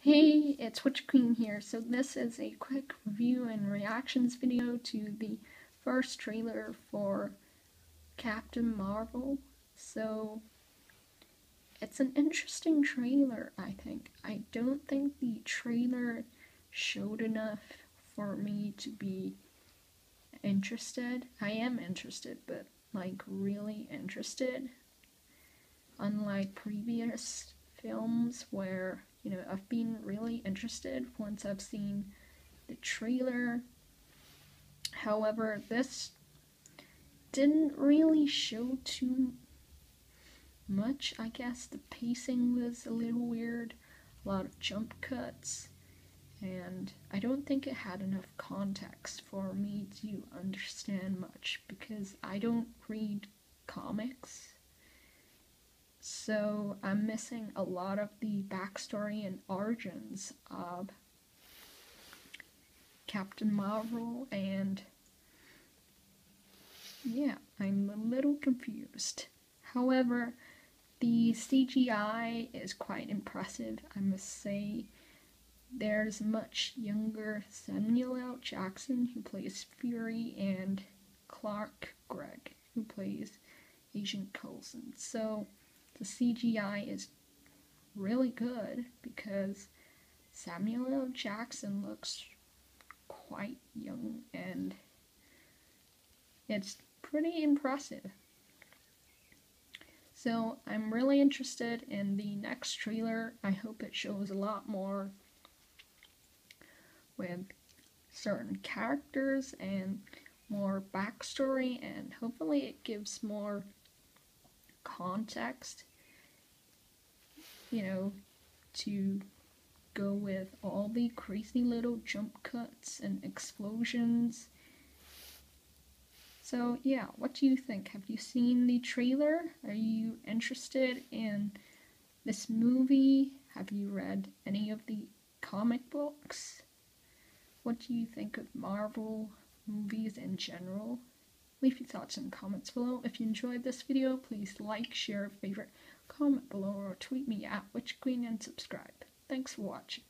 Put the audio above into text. Hey, it's Witcher Queen here. So this is a quick review and reactions video to the first trailer for Captain Marvel. So it's an interesting trailer, I think. I don't think the trailer showed enough for me to be interested. I am interested, but like really interested. Unlike previous films where, you know, I've been really interested once I've seen the trailer. However, this didn't really show too much, I guess. The pacing was a little weird, a lot of jump cuts, and I don't think it had enough context for me to understand much because I don't read comics. So I'm missing a lot of the backstory and origins of Captain Marvel, and yeah, I'm a little confused. However, the CGI is quite impressive, I must say. There's much younger Samuel L. Jackson, who plays Fury, and Clark Gregg, who plays Agent Coulson. So the CGI is really good because Samuel L. Jackson looks quite young, and it's pretty impressive. So I'm really interested in the next trailer. I hope it shows a lot more with certain characters and more backstory, and hopefully it gives more context, you know, to go with all the crazy little jump cuts and explosions. So yeah, what do you think? Have you seen the trailer? Are you interested in this movie? Have you read any of the comic books? What do you think of Marvel movies in general? Leave your thoughts and comments below. If you enjoyed this video, please like, share, favorite, comment below, or tweet me at WitchQueen and subscribe. Thanks for watching.